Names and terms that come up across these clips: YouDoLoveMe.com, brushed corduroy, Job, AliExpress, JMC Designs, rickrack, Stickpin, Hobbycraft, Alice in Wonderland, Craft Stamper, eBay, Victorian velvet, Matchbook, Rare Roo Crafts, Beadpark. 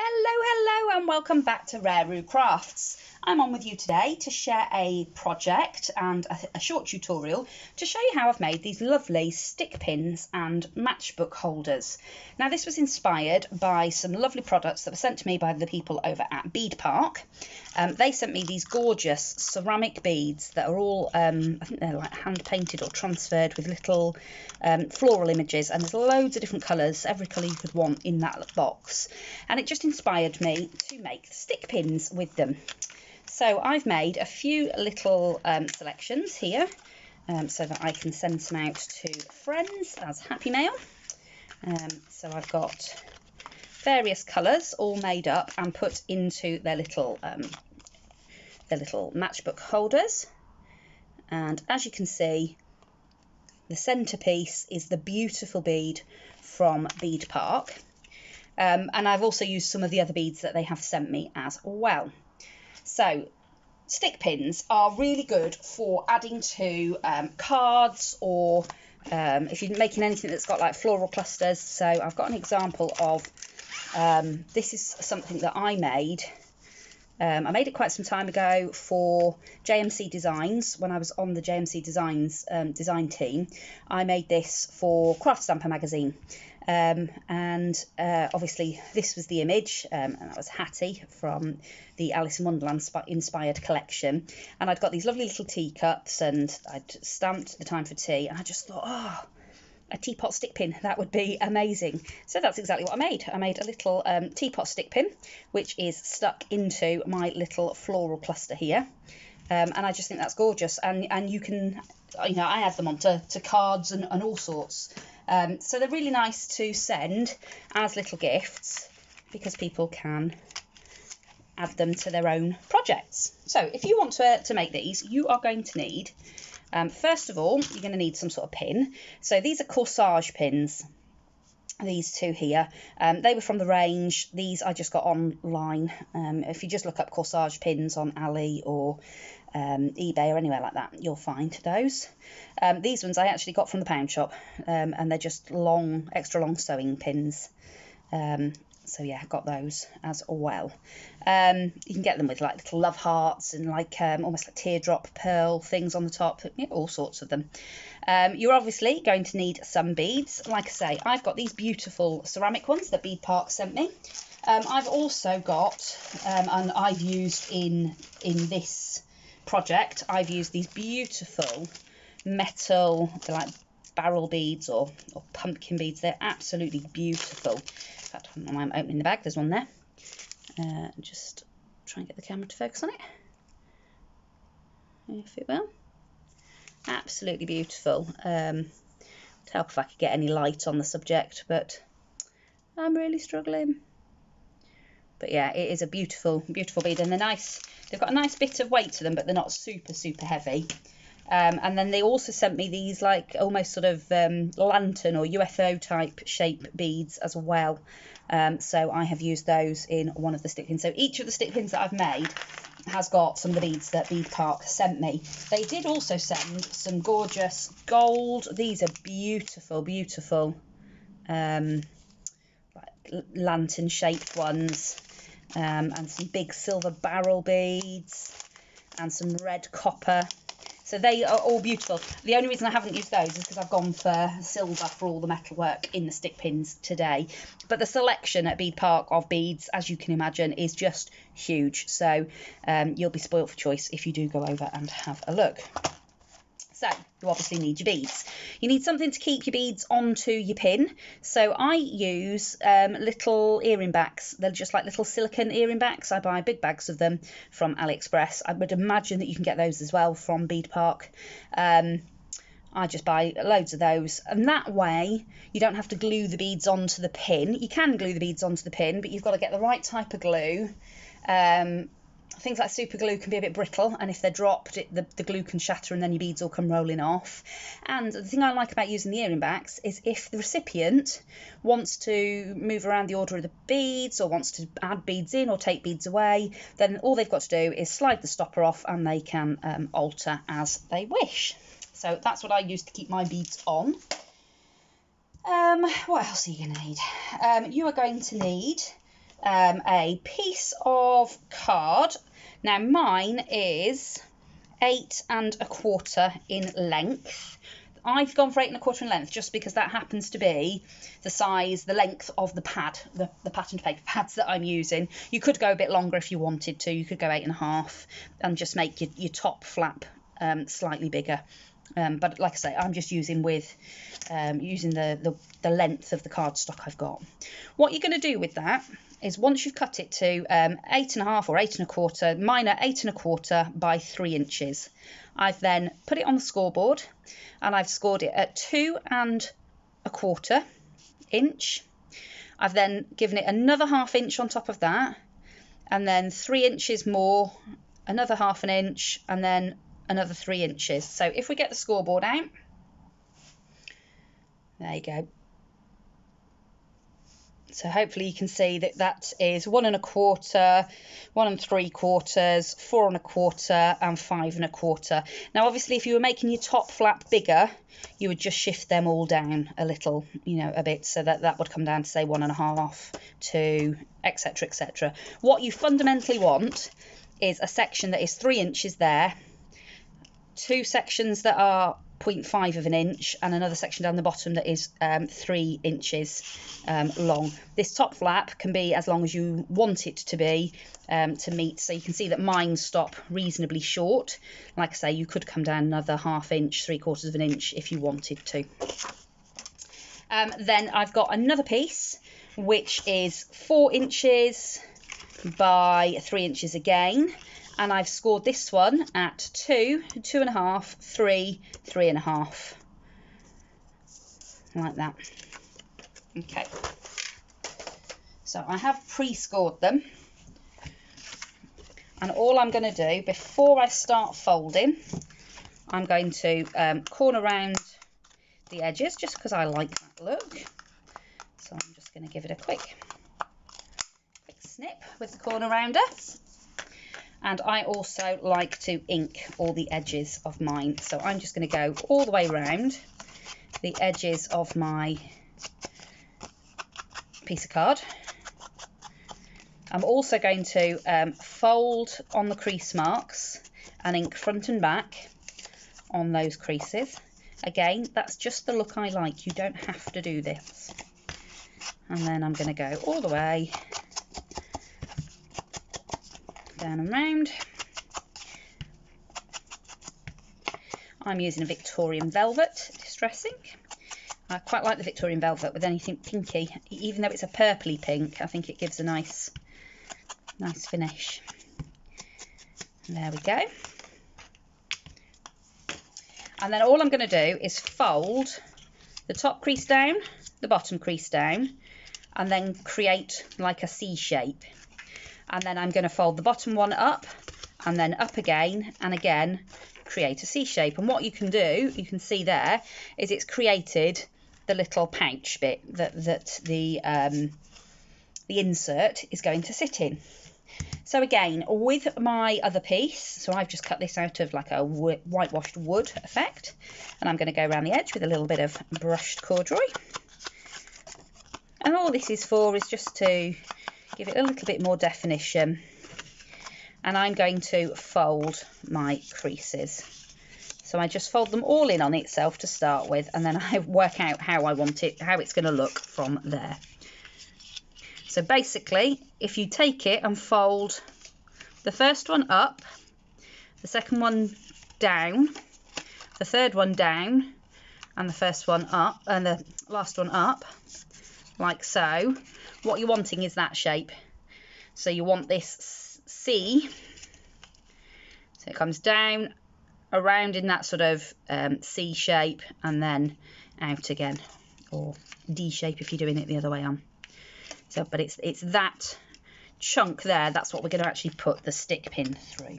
Hello and welcome back to Rare Roo Crafts. I'm on with you today to share a project and a short tutorial to show you how I've made these lovely stick pins and matchbook holders. Now this was inspired by some lovely products that were sent to me by the people over at Beadpark. They sent me these gorgeous ceramic beads that are all, I think they're like hand painted or transferred with little floral images, and there's loads of different colours, every colour you could want in that box, and it just inspired me to make stick pins with them. So I've made a few little selections here so that I can send some out to friends as happy mail. So I've got various colours all made up and put into their little matchbook holders. And as you can see, the centrepiece is the beautiful bead from Beadpark. And I've also used some of the other beads that they have sent me as well. So stick pins are really good for adding to cards, or if you're making anything that's got like floral clusters. So I've got an example of this is something that I made. I made it quite some time ago for JMC Designs when I was on the JMC Designs design team. I made this for Craft Stamper magazine. Obviously this was the image, and that was Hattie from the Alice in Wonderland inspired collection. And I'd got these lovely little teacups, and I'd stamped the time for tea, and I just thought, oh, a teapot stick pin, that would be amazing. So that's exactly what I made. I made a little teapot stick pin, which is stuck into my little floral cluster here. And I just think that's gorgeous, and you can, you know, I add them onto cards and all sorts. So they're really nice to send as little gifts because people can add them to their own projects. So if you want to make these, you are going to need, first of all, you're going to need some sort of pin. So these are corsage pins, these two here. They were from the range. These I just got online. If you just look up corsage pins on Ali or eBay or anywhere like that, you'll find those. These ones I actually got from the pound shop, and they're just long, extra long sewing pins. So yeah, got those as well. You can get them with like little love hearts and like almost like teardrop pearl things on the top, yeah, all sorts of them. You're obviously going to need some beads. Like I say, I've got these beautiful ceramic ones that Beadpark sent me. I've also got, and I've used in this project, I've used these beautiful metal, they're like barrel beads or pumpkin beads. They're absolutely beautiful. In fact, I don't know why I'm opening the bag, there's one there. Just try and get the camera to focus on it, if it will. Absolutely beautiful. It would help if I could get any light on the subject, but I'm really struggling. But yeah, it is a beautiful, beautiful bead, and they're nice. They've got a nice bit of weight to them, but they're not super, super heavy. And then they also sent me these like almost sort of lantern or UFO type shape beads as well. So I have used those in one of the stick pins. So each of the stick pins that I've made has got some of the beads that Beadpark sent me. They did also send some gorgeous gold. These are beautiful, beautiful like lantern shaped ones, and some big silver barrel beads and some red copper. So they are all beautiful. The only reason I haven't used those is because I've gone for silver for all the metalwork in the stick pins today. But the selection at Beadpark of beads, as you can imagine, is just huge. So you'll be spoiled for choice if you do go over and have a look. So you obviously need your beads. You need something to keep your beads onto your pin. So I use little earring backs. They're just like little silicone earring backs. I buy big bags of them from AliExpress. I would imagine that you can get those as well from Beadpark. I just buy loads of those, and that way you don't have to glue the beads onto the pin. You can glue the beads onto the pin, but you've got to get the right type of glue. Things like super glue can be a bit brittle, and if they're dropped, the glue can shatter and then your beads all come rolling off. And the thing I like about using the earring backs is if the recipient wants to move around the order of the beads or wants to add beads in or take beads away, then all they've got to do is slide the stopper off and they can alter as they wish. So that's what I use to keep my beads on. What else are you going to need? You are going to need a piece of card. Now mine is 8 1/4 in length. I've gone for 8 1/4 in length just because that happens to be the size, the length of the pad, the patterned paper pads that I'm using. You could go a bit longer if you wanted to. You could go 8 1/2 and just make your top flap slightly bigger. But like I say, I'm just using with using the length of the cardstock I've got. What you're going to do with that is once you've cut it to 8 1/2 or 8 1/4, mine are 8 1/4 by 3 inches. I've then put it on the scoreboard and I've scored it at 2 1/4 inch. I've then given it another 1/2 inch on top of that, and then 3 inches more, another 1/2 inch, and then another 3 inches. So if we get the scoreboard out, there you go. So hopefully you can see that that is 1 1/4, 1 3/4, 4 1/4, and 5 1/4. Now obviously if you were making your top flap bigger, you would just shift them all down a little, you know, a bit, so that that would come down to say 1 1/2, 2, etc, etc. What you fundamentally want is a section that is 3 inches there, 2 sections that are 0.5 of an inch, and another section down the bottom that is 3 inches long. This top flap can be as long as you want it to be to meet, so you can see that mine stop reasonably short. Like I say, you could come down another 1/2 inch, 3/4 of an inch if you wanted to. Then I've got another piece which is 4 inches by 3 inches again, and I've scored this one at 2 2 1/2, 3 3 1/2, like that. Okay, so I have pre-scored them, and all I'm going to do before I start folding, I'm going to corner round the edges just because I like that look. So I'm just going to give it a quick snip with the corner rounder. And I also like to ink all the edges of mine. So I'm just going to go all the way around the edges of my piece of card. I'm also going to fold on the crease marks and ink front and back on those creases. Again, that's just the look I like. You don't have to do this. And then I'm going to go all the way down and round. I'm using a Victorian velvet distress ink. I quite like the Victorian velvet with anything pinky, even though it's a purpley pink. I think it gives a nice finish. There we go. And then all I'm going to do is fold the top crease down, the bottom crease down, and then create like a C shape. And then I'm going to fold the bottom one up and then up again, and again create a C shape. And what you can do, you can see there, is it's created the little pouch bit that the insert is going to sit in. So again, with my other piece, so I've just cut this out of like a whitewashed wood effect, and I'm going to go around the edge with a little bit of brushed corduroy. And all this is for is just to give it a little bit more definition, and I'm going to fold my creases. So I just fold them all in on itself to start with, and then I work out how I want it, how it's going to look from there. So basically, if you take it and fold the first one up, the second one down, the third one down, and the first one up, and the last one up, like so, what you're wanting is that shape. So you want this C, so it comes down around in that sort of C shape and then out again, or D shape if you're doing it the other way on. So but it's that chunk there, that's what we're going to actually put the stick pin through.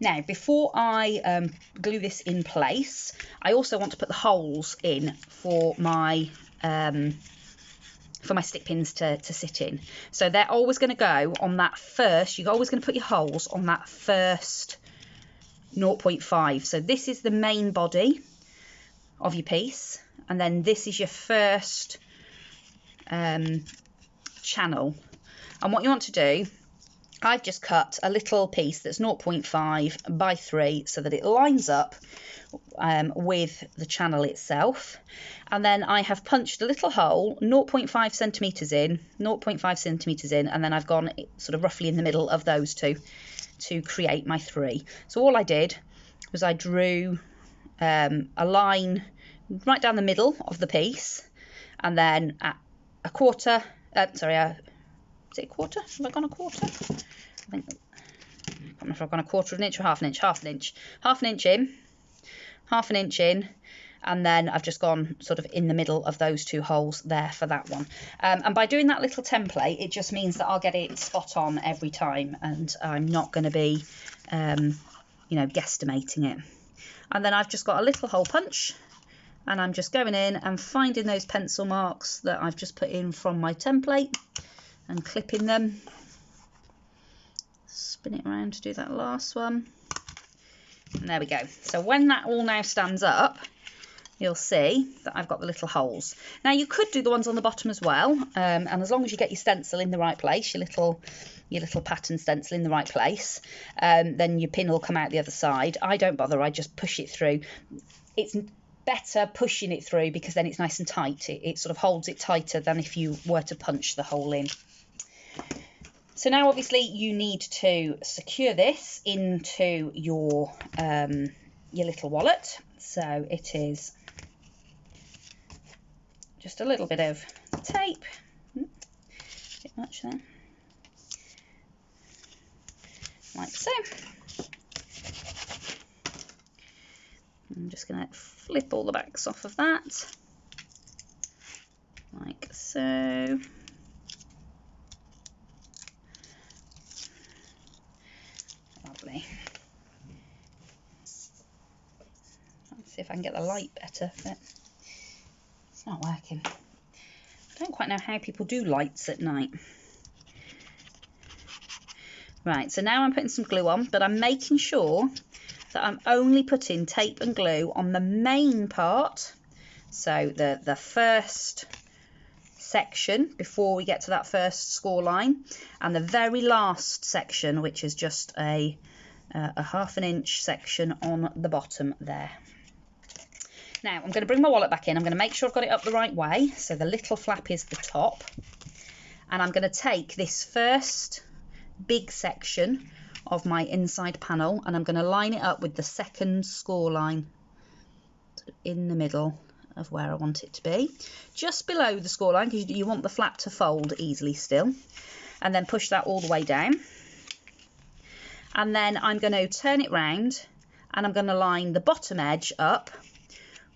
Now, before I glue this in place, I also want to put the holes in for my stick pins to sit in. So they're always going to go on that first, you're always going to put your holes on that first 0.5. So this is the main body of your piece, and then this is your first channel. And what you want to do, I've just cut a little piece that's 0.5 by 3 so that it lines up with the channel itself. And then I have punched a little hole 0.5 centimetres in, 0.5 centimetres in, and then I've gone sort of roughly in the middle of those two to create my 3. So all I did was I drew a line right down the middle of the piece, and then at a quarter, is it a quarter? Have I gone a quarter? I think, I don't know if I've gone a quarter of an inch or half an inch, half an inch in, and then I've just gone sort of in the middle of those two holes there for that one. And by doing that little template, it just means that I'll get it spot on every time, and I'm not going to be, you know, guesstimating it. And then I've just got a little hole punch, and I'm just going in and finding those pencil marks that I've just put in from my template, and clipping them, spin it around to do that last one, and there we go. So when that all now stands up, you'll see that I've got the little holes. Now you could do the ones on the bottom as well, and as long as you get your stencil in the right place, your little pattern stencil in the right place, then your pin will come out the other side. I don't bother, I just push it through. It's better pushing it through because then it's nice and tight. It sort of holds it tighter than if you were to punch the hole in. So now obviously you need to secure this into your little wallet. So it is just a little bit of tape. A bit much there. Like so. I'm just going to flip all the backs off of that, like so. Lovely. Let's see if I can get the light better, but it's not working. I don't quite know how people do lights at night. Right, so now I'm putting some glue on, but I'm making sure that I'm only putting tape and glue on the main part, so the first section before we get to that first score line, and the very last section, which is just a half an inch section on the bottom there. Now I'm going to bring my wallet back in. I'm going to make sure I've got it up the right way, so the little flap is the top, and I'm going to take this first big section of my inside panel, and I'm going to line it up with the second score line in the middle of where I want it to be, just below the score line, because you want the flap to fold easily still, and then push that all the way down. And then I'm going to turn it round, and I'm going to line the bottom edge up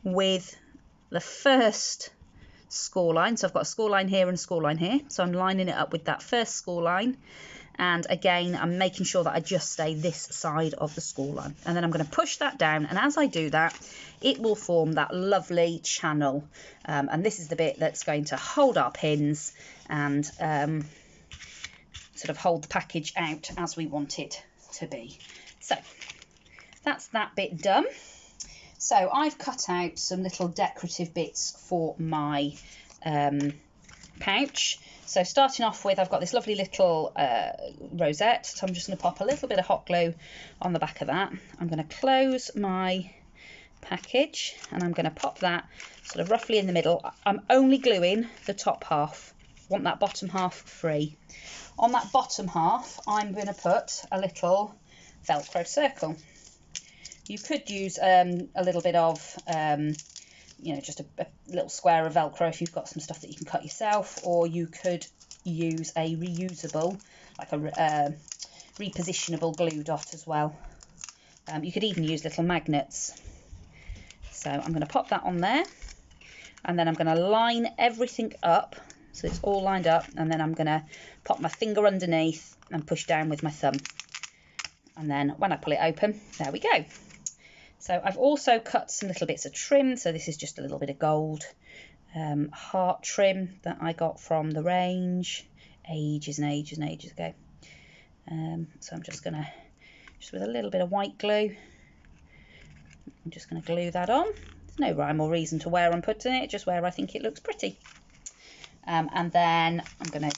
with the first score line. So I've got a score line here and a score line here, so I'm lining it up with that first score line. And again, I'm making sure that I just stay this side of the score line. And then I'm going to push that down. And as I do that, it will form that lovely channel. And this is the bit that's going to hold our pins and sort of hold the package out as we want it to be. So that's that bit done. So I've cut out some little decorative bits for my pouch. So starting off with, I've got this lovely little rosette, so I'm just going to pop a little bit of hot glue on the back of that. I'm going to close my package, and I'm going to pop that sort of roughly in the middle. I'm only gluing the top half, I want that bottom half free. On that bottom half, I'm going to put a little Velcro circle. You could use a little bit of you know, just a little square of Velcro if you've got some stuff that you can cut yourself, or you could use a reusable, like a repositionable glue dot as well. You could even use little magnets. So I'm going to pop that on there, and then I'm going to line everything up so it's all lined up, and then I'm going to pop my finger underneath and push down with my thumb, and then when I pull it open, there we go. So I've also cut some little bits of trim. So this is just a little bit of gold heart trim that I got from the range ages and ages and ages ago. So I'm just going to, just with a little bit of white glue, I'm just going to glue that on. There's no rhyme or reason to where I'm putting it, just where I think it looks pretty. And then I'm going to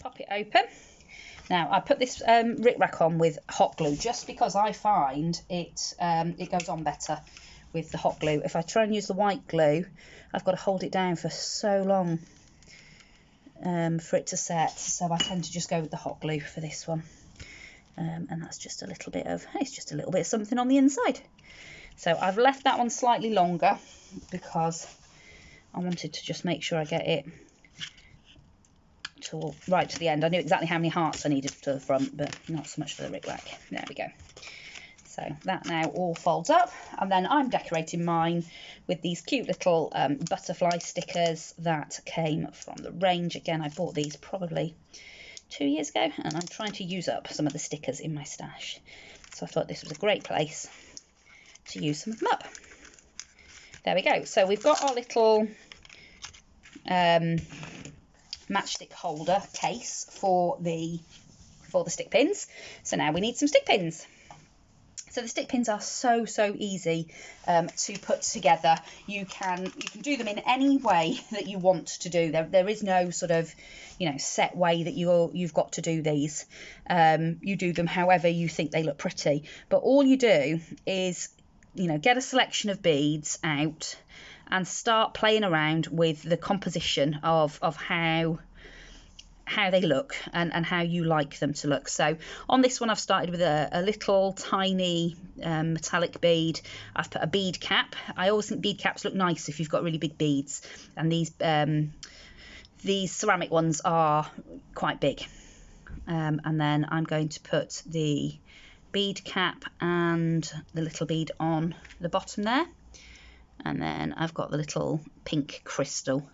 pop it open. Now, I put this rickrack on with hot glue just because I find it it goes on better with the hot glue. If I try and use the white glue, I've got to hold it down for so long for it to set, so I tend to just go with the hot glue for this one. And that's just a little bit of, it's just a little bit of something on the inside. So I've left that one slightly longer because I wanted to just make sure I get it to right to the end. I knew exactly how many hearts I needed for the front, but not so much for the rickrack. There we go. So that now all folds up, and then I'm decorating mine with these cute little butterfly stickers that came from the range. Again, I bought these probably 2 years ago, and I'm trying to use up some of the stickers in my stash, so I thought this was a great place to use some of them up. There we go. So we've got our little matchstick holder case for the stick pins. So now we need some stick pins. So the stick pins are so easy to put together. You can do them in any way that you want to do. There is no sort of, you know, set way that you've got to do these. You do them however you think they look pretty. But all you do is, you know, get a selection of beads out and start playing around with the composition of how they look and how you like them to look. So on this one I've started with a little tiny metallic bead. I've put a bead cap. I always think bead caps look nice if you've got really big beads, and these ceramic ones are quite big. And then I'm going to put the bead cap and the little bead on the bottom there. And then I've got the little pink crystal.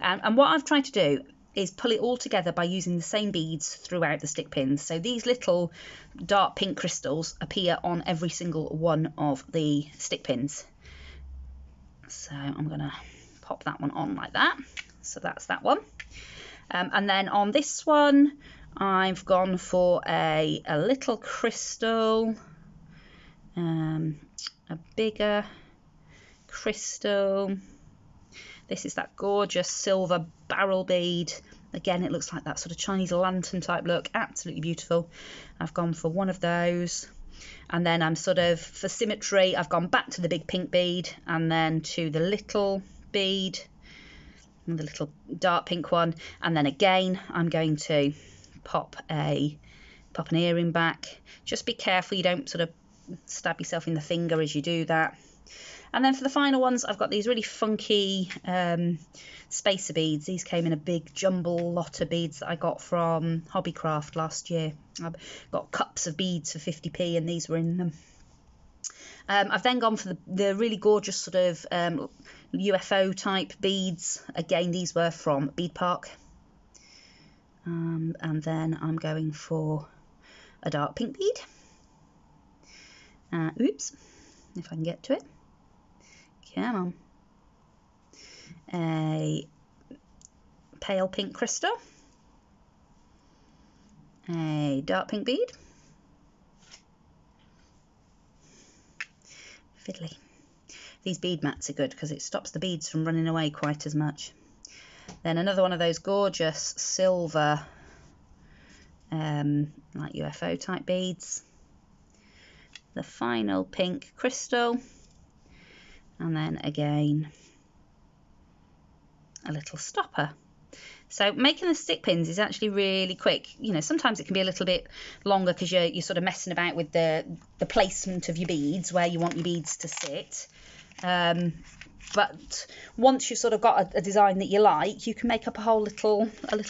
And what I've tried to do is pull it all together by using the same beads throughout the stick pins. So these little dark pink crystals appear on every single one of the stick pins. So I'm gonna pop that one on like that. So that's that one. And then on this one, I've gone for a little crystal, a bigger crystal. This is that gorgeous silver barrel bead. Again, it looks like that sort of Chinese lantern type look. Absolutely beautiful. I've gone for one of those. And then I'm sort of, for symmetry, I've gone back to the big pink bead and then to the little bead, and the little dark pink one. And then again, I'm going to pop an earring back. Just be careful you don't sort of stab yourself in the finger as you do that. And then for the final ones, I've got these really funky spacer beads. These came in a big jumble lot of beads that I got from Hobbycraft last year. I've got cups of beads for 50p, and these were in them. I've then gone for the really gorgeous sort of UFO type beads. Again, these were from Beadpark. And then I'm going for a dark pink bead. Oops, if I can get to it. Come on. A pale pink crystal, a dark pink bead, fiddly. These bead mats are good because it stops the beads from running away quite as much. Then another one of those gorgeous silver like UFO type beads, the final pink crystal, and then again a little stopper. So making the stick pins is actually really quick. You know, sometimes it can be a little bit longer because you're sort of messing about with the placement of your beads, where you want your beads to sit. But once you've sort of got a design that you like, you can make up a little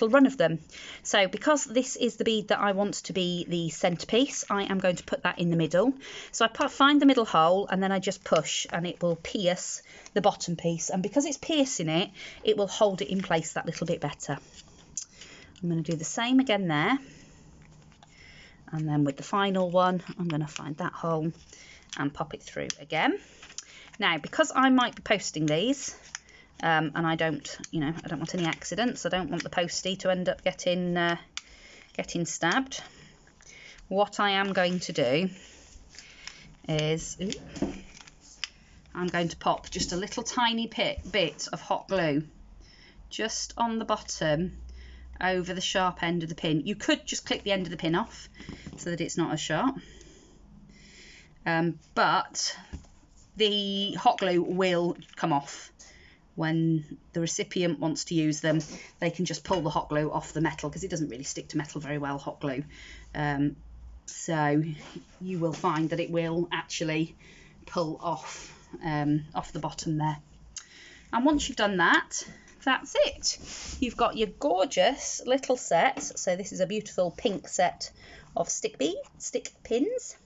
run of them. So because this is the bead that I want to be the centrepiece, I am going to put that in the middle. So I find the middle hole and then I just push and it will pierce the bottom piece. And because it's piercing it, it will hold it in place that little bit better. I'm going to do the same again there. And then with the final one, I'm going to find that hole and pop it through again. Now, because I might be posting these, and I don't want any accidents. I don't want the postie to end up getting stabbed. What I am going to do is, I'm going to pop just a little tiny bit of hot glue just on the bottom over the sharp end of the pin. You could just click the end of the pin off so that it's not as sharp, but the hot glue will come off. When the recipient wants to use them, they can just pull the hot glue off the metal, because it doesn't really stick to metal very well, hot glue. So you will find that it will actually pull off off the bottom there. And once you've done that, that's it. You've got your gorgeous little set. So this is a beautiful pink set of stick pins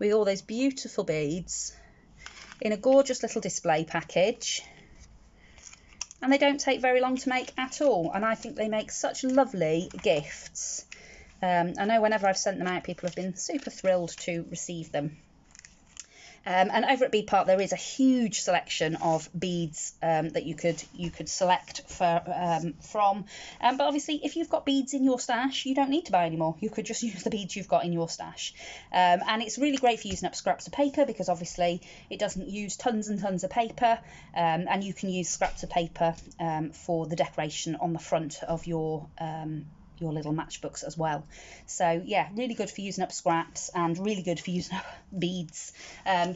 with all those beautiful beads in a gorgeous little display package. And they don't take very long to make at all, and I think they make such lovely gifts. I know whenever I've sent them out, people have been super thrilled to receive them. And over at Beadpark, there is a huge selection of beads that you could select for, from. But obviously, if you've got beads in your stash, you don't need to buy any more. You could just use the beads you've got in your stash. And it's really great for using up scraps of paper, because obviously it doesn't use tons and tons of paper. And you can use scraps of paper for the decoration on the front of your little matchbooks as well. So yeah, really good for using up scraps, and really good for using up beads.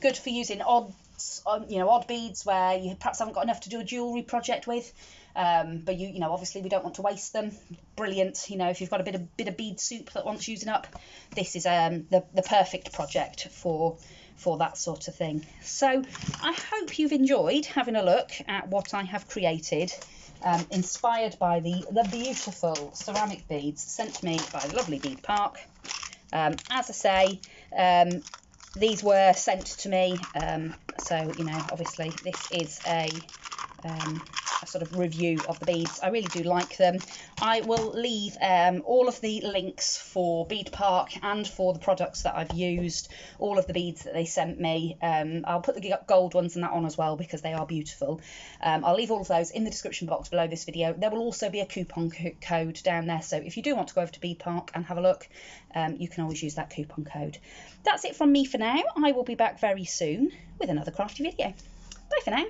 Good for using odds, odd beads where you perhaps haven't got enough to do a jewellery project with, but you know obviously we don't want to waste them. Brilliant, if you've got a bit of bead soup that wants using up, this is the perfect project for that sort of thing. So I hope you've enjoyed having a look at what I have created, inspired by the beautiful ceramic beads sent to me by the lovely Beadpark. As I say, these were sent to me, so obviously this is a sort of review of the beads. I really do like them. I will leave all of the links for Beadpark and for the products that I've used, all of the beads that they sent me. I'll put the gold ones and that on as well, because they are beautiful. I'll leave all of those in the description box below this video. There will also be a coupon code down there, so if you do want to go over to Beadpark and have a look, you can always use that coupon code. That's it from me for now. I will be back very soon with another crafty video. Bye for now.